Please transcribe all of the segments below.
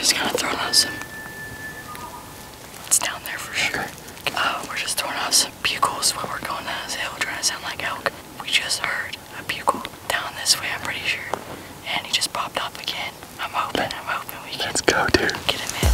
just kind of throwing out some, it's down there for sure. We're just throwing out some bugles while we're going down this hill, trying to sound like elk. We just heard a bugle down this way, I'm pretty sure. And he just popped up again. I'm hoping we can. Let's go, dude. Get him in.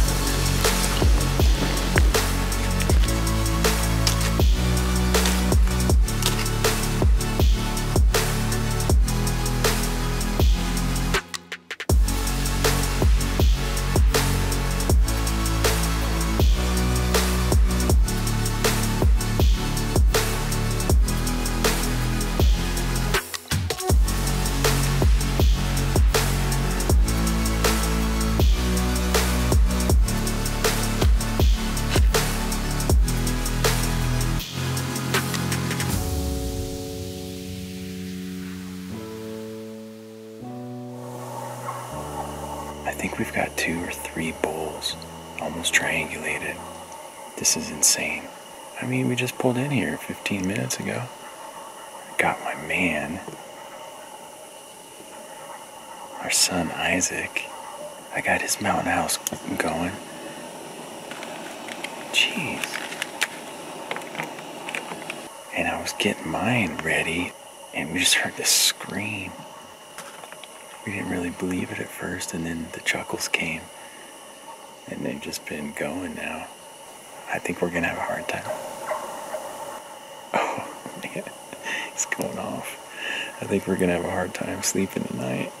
I think we've got 2 or 3 bulls, almost triangulated. This is insane. I mean, we just pulled in here 15 minutes ago. I got my man, our son Isaac. I got his mountain house going. Jeez. And I was getting mine ready, and we just heard this scream. We didn't really believe it at first, and then the chuckles came, and they've just been going now. I think we're gonna have a hard time. Oh man, it's going off. I think we're gonna have a hard time sleeping tonight.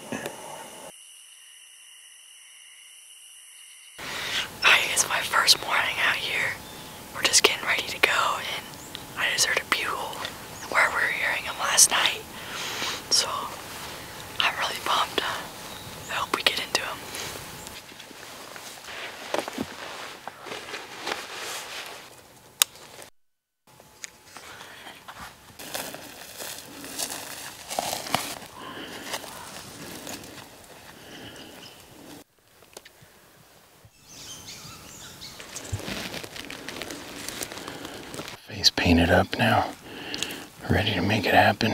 Alright, it's my first morning out here. We're just getting ready to go, and I just heard a bugle where we were hearing him last night. So I'm really pumped. I hope we get into him. Face painted up now. Ready to make it happen.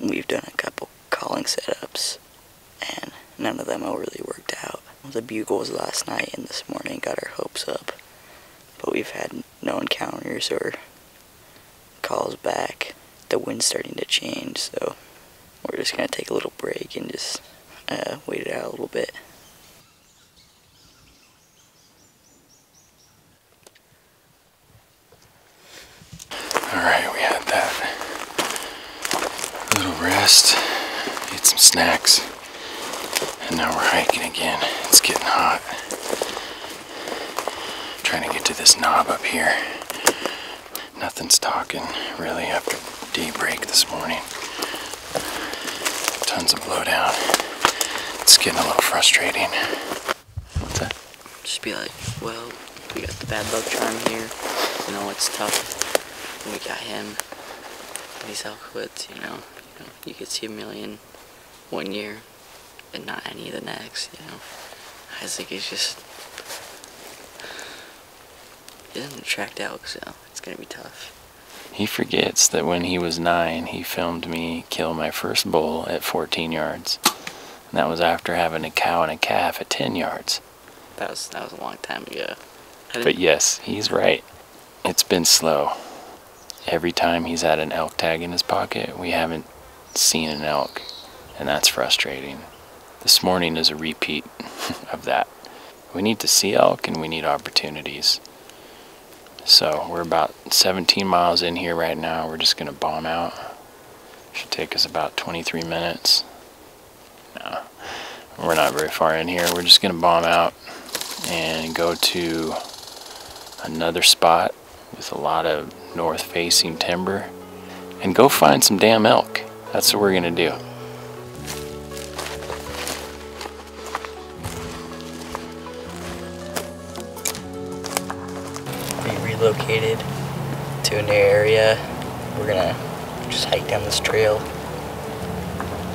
We've done a couple calling setups, and none of them have really worked out. The bugles last night and this morning got our hopes up, but we've had no encounters or calls back. The wind's starting to change, so we're just going to take a little break and just wait it out a little bit. Alright, we had that rest, eat some snacks, and now we're hiking again. It's getting hot. I'm trying to get to this knob up here. Nothing's talking really after daybreak this morning. Tons of blowdown. It's getting a little frustrating. What's that? Just be like, well, we got the bad luck charm here. You know, it's tough. We got him. These outfits, you know, you could see a million one year and not any the next, you know. Isaac is just, he doesn't attract elk, so it's gonna be tough. He forgets that when he was 9, he filmed me kill my first bull at 14 yards. And that was after having a cow and a calf at 10 yards. That was a long time ago. But yes, he's right. It's been slow. Every time he's had an elk tag in his pocket, we haven't seen an elk, and that's frustrating. This morning is a repeat of that. We need to see elk, and we need opportunities. So we're about 17 miles in here right now. We're just gonna bomb out. Should take us about 23 minutes. No, we're not very far in here. We're just gonna bomb out and go to another spot with a lot of north facing timber and go find some damn elk. That's what we're gonna do. relocated to a new area. We're gonna just hike down this trail.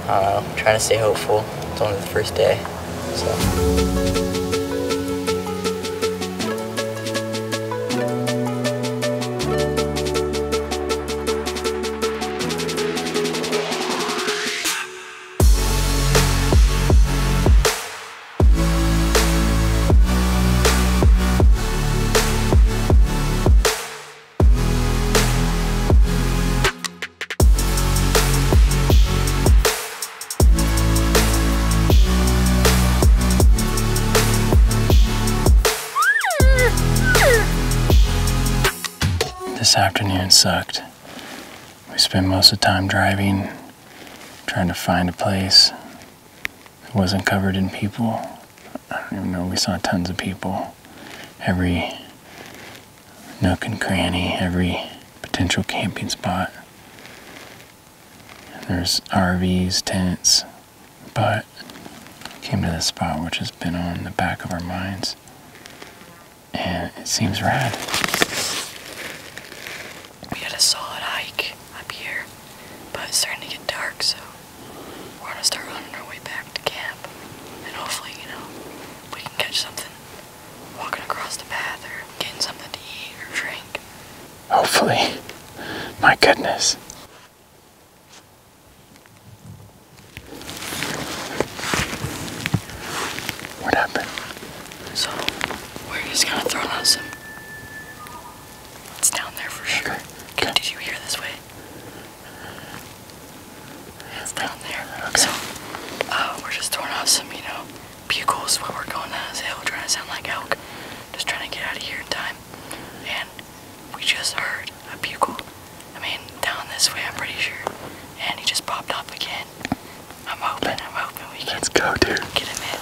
I don't know, I'm trying to stay hopeful. It's only the first day, so. This afternoon sucked. We spent most of the time driving, trying to find a place that wasn't covered in people. I don't even know, we saw tons of people. Every nook and cranny, every potential camping spot. And there's RVs, tents, but we came to this spot which has been on the back of our minds. And it seems rad. A solid hike up here, but it's starting to get dark, so we're gonna start running our way back to camp, and hopefully, you know, we can catch something walking across the path or getting something to eat or drink. Hopefully. My goodness. What happened? So we're just gonna throw out some. It's down there for sure. Okay. Did you hear this way? It's down there. Okay. So, we're just throwing out some, you know, bugles while we're going down this hill, trying to sound like elk. Just trying to get out of here in time. And we just heard a bugle. I mean, down this way, I'm pretty sure. And he just popped up again. I'm hoping we can. Let's go, dude. Get him in.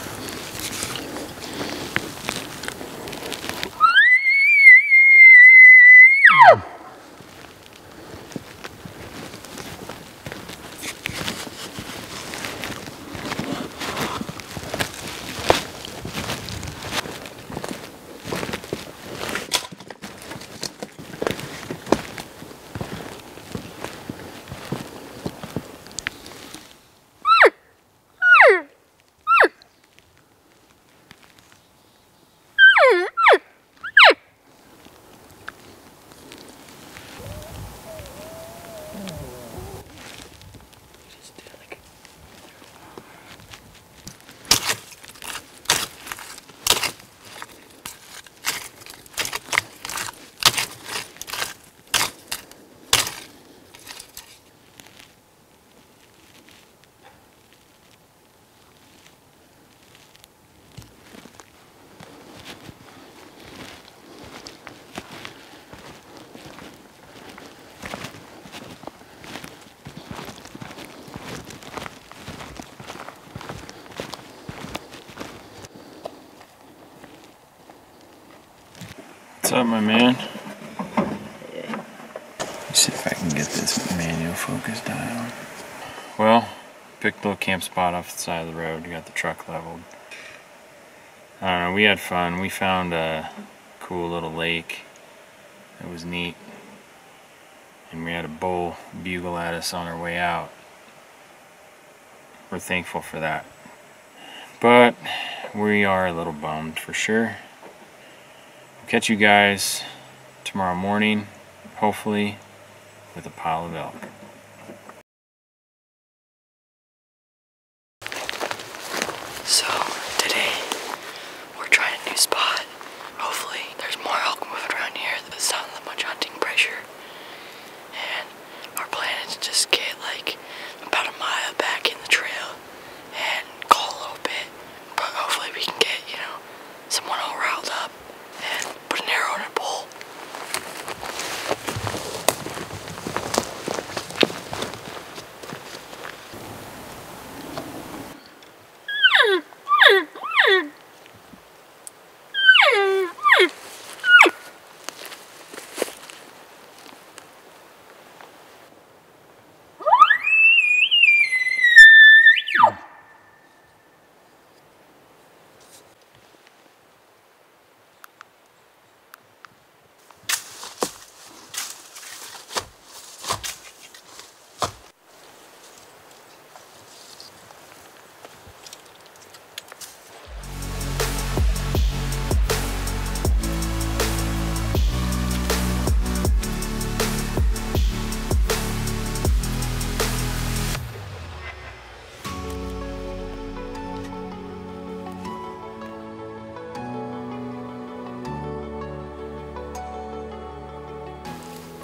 What's up, my man? Let's see if I can get this manual focus dial. Well, picked a little camp spot off the side of the road. We got the truck leveled. I don't know, we had fun. We found a cool little lake. It was neat. And we had a bull bugle at us on our way out. We're thankful for that. But we are a little bummed for sure. Catch you guys tomorrow morning, hopefully, with a pile of elk. So today we're trying a new spot. Hopefully there's more elk moving around here that's not that much hunting pressure. And our plan is to just get like about a mile back in the trail and call a little bit. But hopefully we can get, you know, someone all riled up. And put an arrow in a bowl.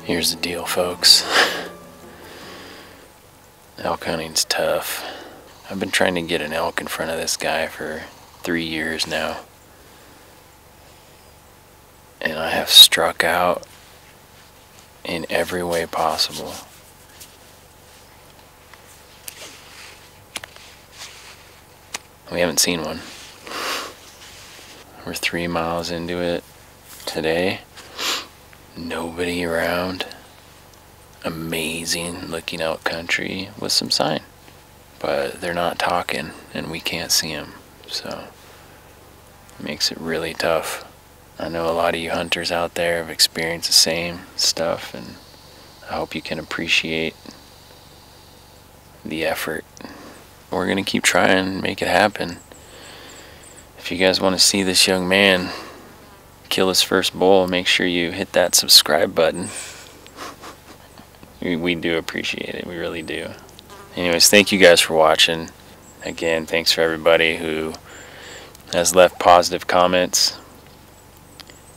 Here's the deal, folks. Elk hunting's tough. I've been trying to get an elk in front of this guy for 3 years now. And I have struck out in every way possible. We haven't seen one. We're 3 miles into it today. Nobody around. Amazing looking elk country with some sign. But they're not talking and we can't see them. So it makes it really tough. I know a lot of you hunters out there have experienced the same stuff, and I hope you can appreciate the effort. We're gonna keep trying and make it happen. If you guys want to see this young man kill his first bull, make sure you hit that subscribe button. We do appreciate it, we really do. Anyways, thank you guys for watching. Again, thanks for everybody who has left positive comments.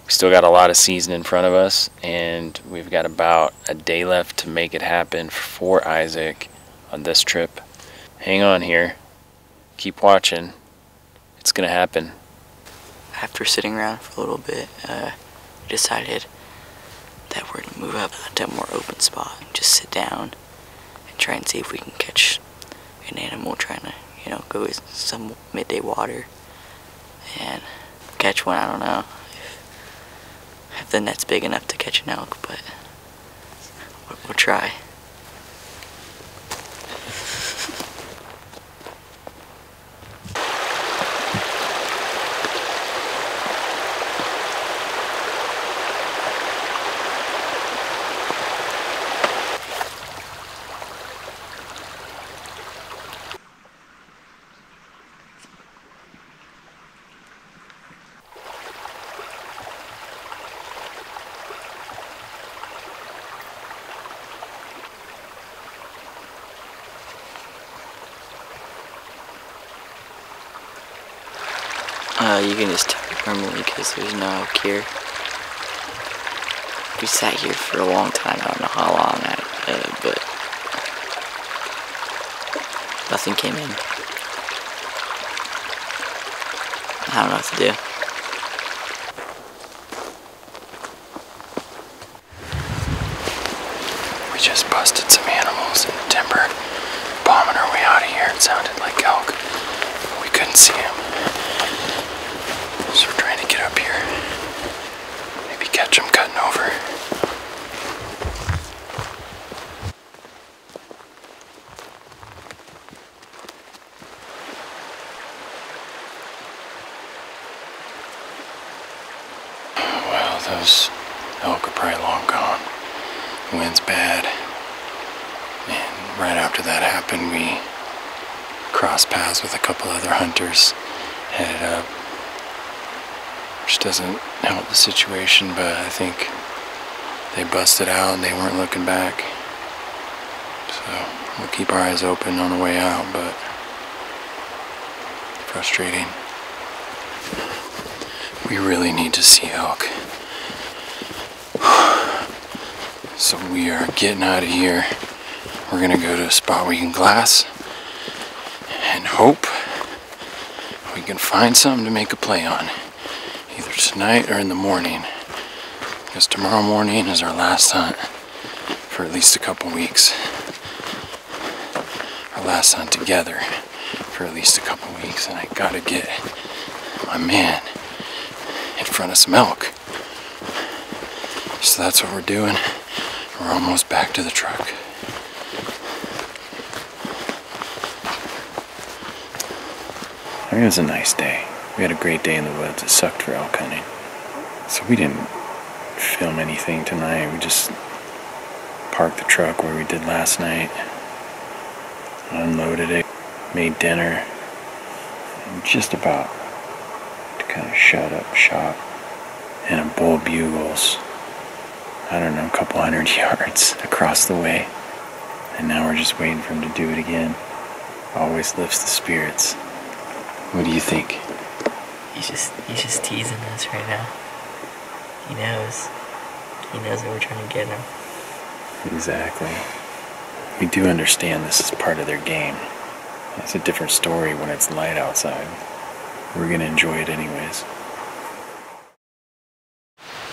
We still got a lot of season in front of us, and we've got about a day left to make it happen for Isaac on this trip. Hang on here. Keep watching. It's going to happen. After sitting around for a little bit, we decided that we're going to move up to a more open spot and just sit down and try and see if we can catch an animal trying to, you know, go in some midday water and catch one. I don't know if the net's big enough to catch an elk, but we'll try. You can just talk normally because there's no elk here. We sat here for a long time, I don't know how long, but nothing came in. I don't know what to do. We just busted some animals in the timber, bombing our way out of here. It sounded like elk, but we couldn't see them. So we're trying to get up here, maybe catch them cutting over. Well, those elk are probably long gone. The wind's bad. And right after that happened, we crossed paths with a couple other hunters, headed up. Which doesn't help the situation, but I think they busted out and they weren't looking back. So we'll keep our eyes open on the way out, but frustrating. We really need to see elk. So we are getting out of here. We're gonna go to a spot we can glass and hope we can find something to make a play on. Either tonight or in the morning, because tomorrow morning is our last hunt for at least a couple weeks. Our last hunt together for at least a couple weeks, and I gotta get my man in front of some elk. So that's what we're doing. We're almost back to the truck. It was a nice day. We had a great day in the woods. It sucked for elk hunting. So we didn't film anything tonight. We just parked the truck where we did last night. Unloaded it. Made dinner. And just about to kind of shut up shop. And a bull bugles, I don't know, a couple hundred yards across the way. And now we're just waiting for him to do it again. Always lifts the spirits. What do you think? He's just teasing us right now. He knows. He knows that we're trying to get him. Exactly. We do understand this is part of their game. It's a different story when it's light outside. We're gonna enjoy it anyways.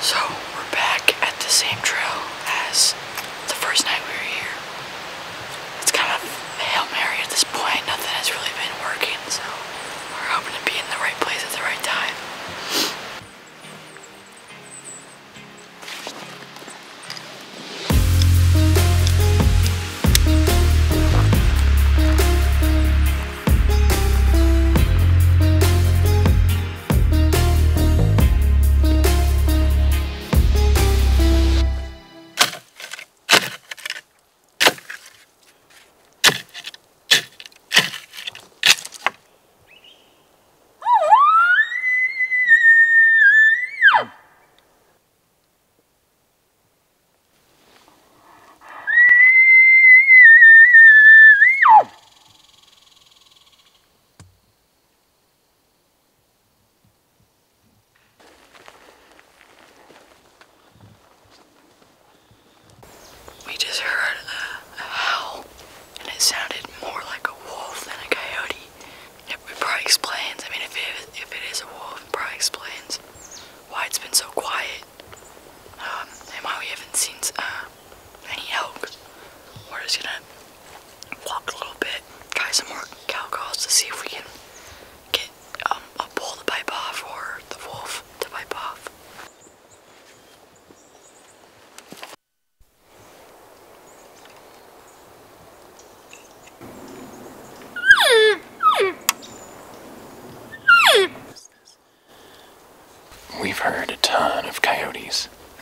So, we're back at the same trail as the first night we were here. It's kind of a Hail Mary at this point. Nothing has really been working, so we're hoping to be in the right place at the right time.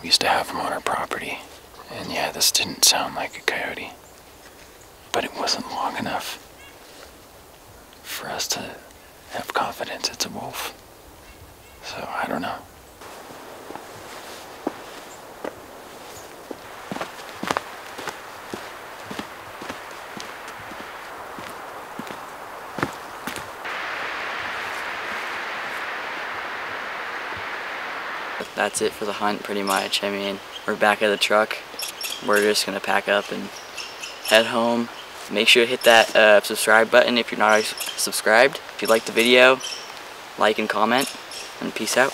We used to have them on our property, and yeah, this didn't sound like a coyote, but it wasn't long enough for us to have confidence it's a wolf, so I don't know. That's it for the hunt, pretty much. I mean, we're back at the truck. We're just gonna pack up and head home. Make sure to hit that subscribe button if you're not already subscribed. If you liked the video, like and comment, and peace out.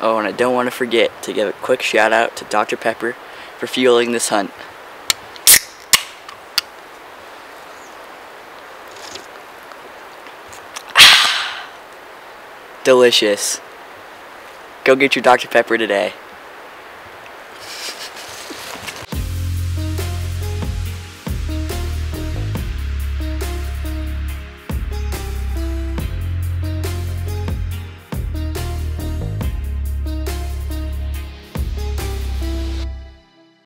Oh, and I don't want to forget to give a quick shout out to Dr. Pepper for fueling this hunt. Delicious. Go get your Dr. Pepper today.